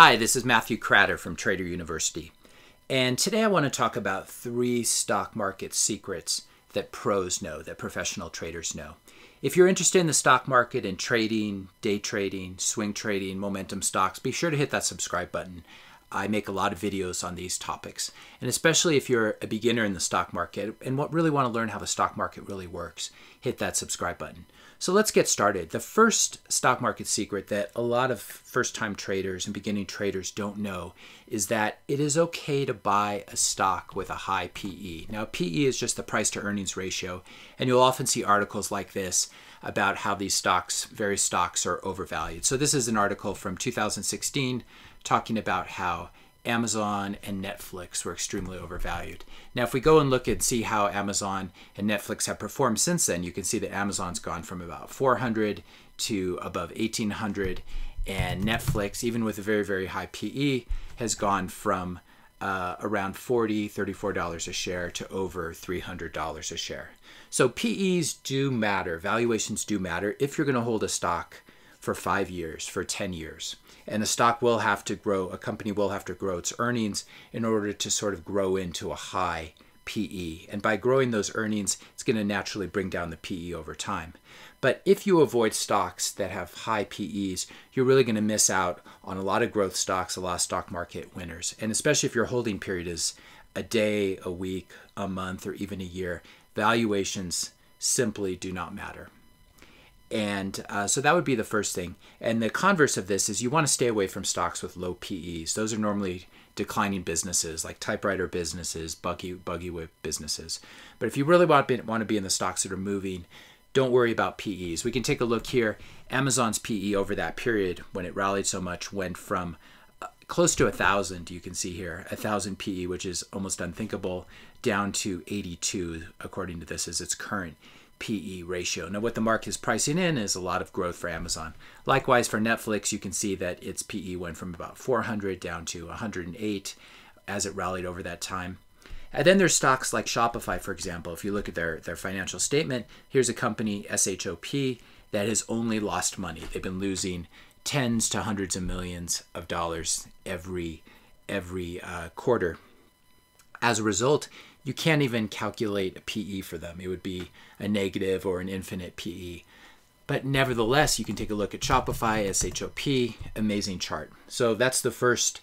Hi, this is Matthew Kratter from Trader University, and today I want to talk about three stock market secrets that pros know, that professional traders know. If you're interested in the stock market and trading, day trading, swing trading, momentum stocks, be sure to hit that subscribe button. I make a lot of videos on these topics, and especially if you're a beginner in the stock market and really want to learn how the stock market really works, hit that subscribe button. So let's get started. The first stock market secret that a lot of first-time traders and beginning traders don't know is that it is okay to buy a stock with a high PE. Now, PE is just the price-to-earnings ratio, and you'll often see articles like this about how these stocks, various stocks, are overvalued. So this is an article from 2016 talking about how Amazon and Netflix were extremely overvalued. Now, if we go and look and see how Amazon and Netflix have performed since then, you can see that Amazon's gone from about 400 to above 1,800, and Netflix, even with a very, very high PE, has gone from around $34 a share to over $300 a share. So PEs do matter, valuations do matter if you're going to hold a stock for 5 years, for 10 years. And a stock will have to grow, a company will have to grow its earnings in order to sort of grow into a high PE. And by growing those earnings, it's going to naturally bring down the PE over time. But if you avoid stocks that have high PEs, you're really going to miss out on a lot of growth stocks, a lot of stock market winners. And especially if your holding period is a day, a week, a month, or even a year, valuations simply do not matter. And so that would be the first thing. And the converse of this is you want to stay away from stocks with low PEs. Those are normally declining businesses like typewriter businesses, buggy whip businesses. But if you really want to be in the stocks that are moving, don't worry about PEs. We can take a look here. Amazon's PE over that period when it rallied so much went from close to 1,000, you can see here, 1,000 PE, which is almost unthinkable, down to 82, according to this, is its current PE ratio. Now, what the market is pricing in is a lot of growth for Amazon. Likewise, for Netflix, you can see that its PE went from about 400 down to 108 as it rallied over that time. And then there's stocks like Shopify, for example. If you look at their financial statement, here's a company, SHOP, that has only lost money. They've been losing tens to hundreds of millions of dollars every quarter. As a result, you can't even calculate a PE for them. It would be a negative or an infinite PE. But nevertheless, you can take a look at Shopify, SHOP, amazing chart. So that's the first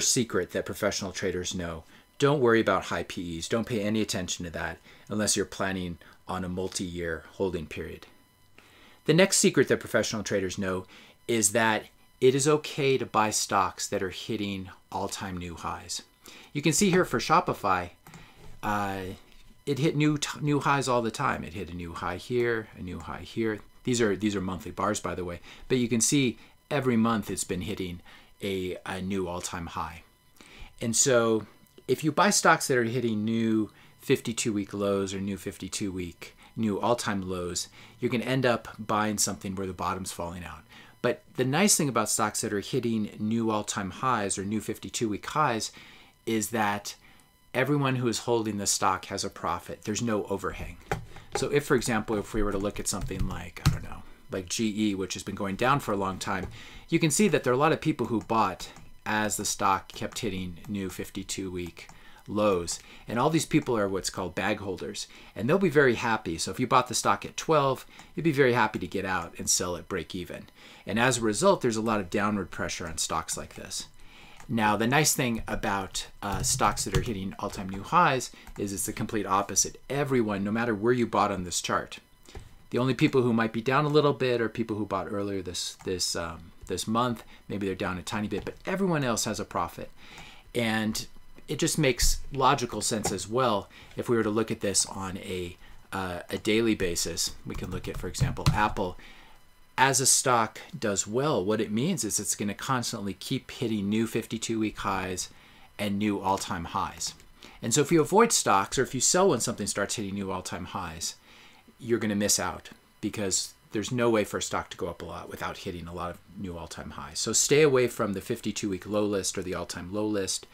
secret that professional traders know. Don't worry about high PEs. Don't pay any attention to that unless you're planning on a multi-year holding period. The next secret that professional traders know is that it is okay to buy stocks that are hitting all-time new highs. You can see here for Shopify, it hit new highs all the time. It hit a new high here, a new high here. These are monthly bars, by the way, but you can see every month it's been hitting a new all-time high. And so if you buy stocks that are hitting new 52-week lows or new 52-week, new all-time lows, you're going to end up buying something where the bottom's falling out. But the nice thing about stocks that are hitting new all-time highs or new 52-week highs is that everyone who is holding the stock has a profit. There's no overhang. So if, for example, if we were to look at something like, I don't know, like GE, which has been going down for a long time, you can see that there are a lot of people who bought as the stock kept hitting new 52-week lows. And all these people are what's called bag holders, and they'll be very happy. So if you bought the stock at 12, you'd be very happy to get out and sell at break even. And as a result, there's a lot of downward pressure on stocks like this. Now, the nice thing about stocks that are hitting all-time new highs is it's the complete opposite. Everyone, no matter where you bought on this chart, the only people who might be down a little bit are people who bought earlier this month. Maybe they're down a tiny bit, but everyone else has a profit. And it just makes logical sense as well. If we were to look at this on a daily basis, we can look at, for example, Apple. As a stock does well, what it means is it's going to constantly keep hitting new 52-week highs and new all-time highs. And so if you avoid stocks, or if you sell when something starts hitting new all-time highs, you're going to miss out because there's no way for a stock to go up a lot without hitting a lot of new all-time highs. So stay away from the 52-week low list or the all-time low list.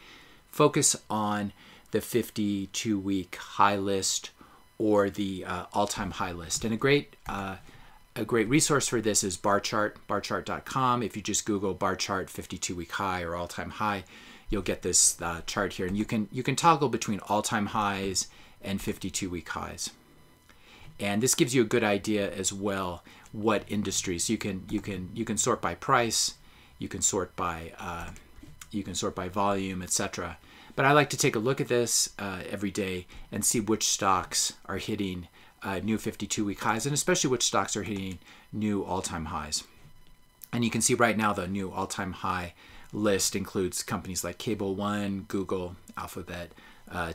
Focus on the 52-week high list or the all-time high list. And a great A great resource for this is bar chart, barchart.com. If you just Google bar chart 52-week high or all-time high, you'll get this chart here, and you can toggle between all-time highs and 52-week highs. And this gives you a good idea as well what industries you can sort by price, you can sort by volume, etc. But I like to take a look at this every day and see which stocks are hitting new 52-week highs, and especially which stocks are hitting new all-time highs. And you can see right now the new all-time high list includes companies like Cable One, Google, Alphabet,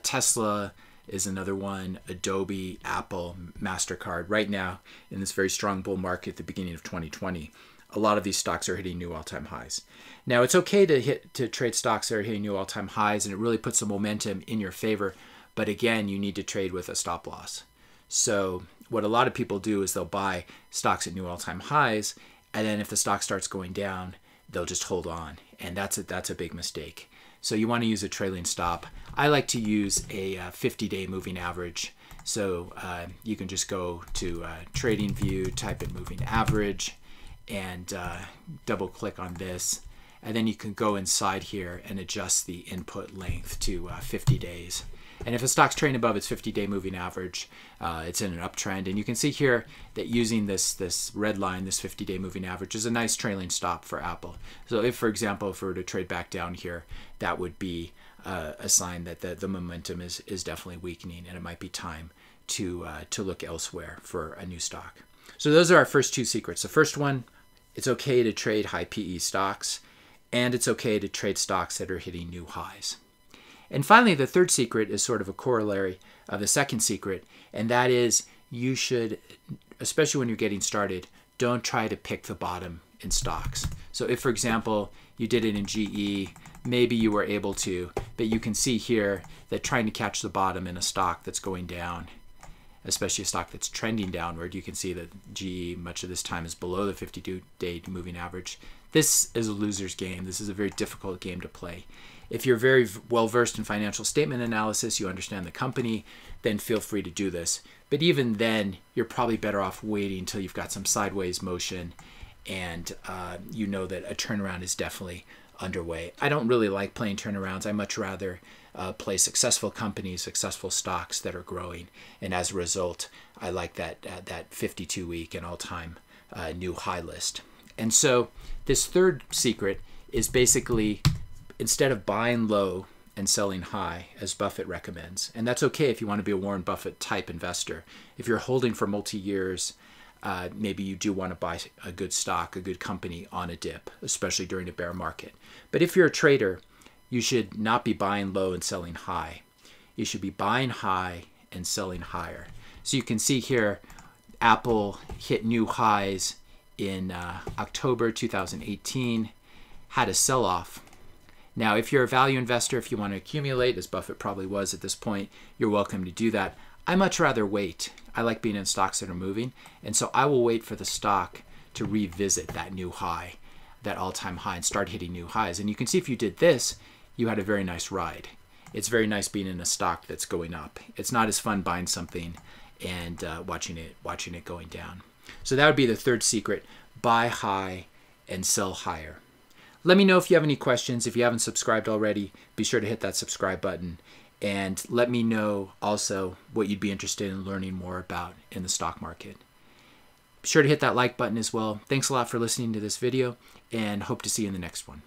Tesla is another one, Adobe, Apple, MasterCard. Right now, in this very strong bull market at the beginning of 2020, a lot of these stocks are hitting new all-time highs. Now, it's okay to trade stocks that are hitting new all-time highs, and it really puts some momentum in your favor. But again, you need to trade with a stop loss. So what a lot of people do is they'll buy stocks at new all-time highs, and then if the stock starts going down, they'll just hold on, and that's a big mistake. So you want to use a trailing stop. I like to use a 50-day moving average. So you can just go to Trading View, type in moving average, and double click on this, and then you can go inside here and adjust the input length to 50 days. And if a stock's trading above its 50-day moving average, it's in an uptrend. And you can see here that using this red line, this 50-day moving average, is a nice trailing stop for Apple. So if, for example, if we were to trade back down here, that would be a sign that the momentum is definitely weakening, and it might be time to look elsewhere for a new stock. So those are our first two secrets. The first one, it's okay to trade high PE stocks, and it's okay to trade stocks that are hitting new highs. And finally, the third secret is sort of a corollary of the second secret, and that is you should, especially when you're getting started, don't try to pick the bottom in stocks. So if, for example, you did it in GE, maybe you were able to, but you can see here that trying to catch the bottom in a stock that's going down, especially a stock that's trending downward, you can see that GE much of this time is below the 52-day moving average. This is a loser's game. This is a very difficult game to play. If you're very well-versed in financial statement analysis, you understand the company, then feel free to do this. But even then, you're probably better off waiting until you've got some sideways motion and you know that a turnaround is definitely underway. I don't really like playing turnarounds. I much rather play successful companies, successful stocks that are growing. And as a result, I like that 52-week and all-time new high list. And so this third secret is basically, instead of buying low and selling high, as Buffett recommends, and that's okay if you want to be a Warren Buffett type investor. If you're holding for multi-years, maybe you do want to buy a good stock, a good company on a dip, especially during a bear market. But if you're a trader, you should not be buying low and selling high. You should be buying high and selling higher. So you can see here, Apple hit new highs in October 2018, had a sell-off. Now, if you're a value investor, if you want to accumulate, as Buffett probably was at this point, you're welcome to do that. I much rather wait. I like being in stocks that are moving, and so I will wait for the stock to revisit that new high, that all-time high, and start hitting new highs. And you can see if you did this, you had a very nice ride. It's very nice being in a stock that's going up. It's not as fun buying something and watching it going down. So that would be the third secret: buy high and sell higher. Let me know if you have any questions. If you haven't subscribed already, be sure to hit that subscribe button. And let me know also what you'd be interested in learning more about in the stock market. Be sure to hit that like button as well. Thanks a lot for listening to this video, and hope to see you in the next one.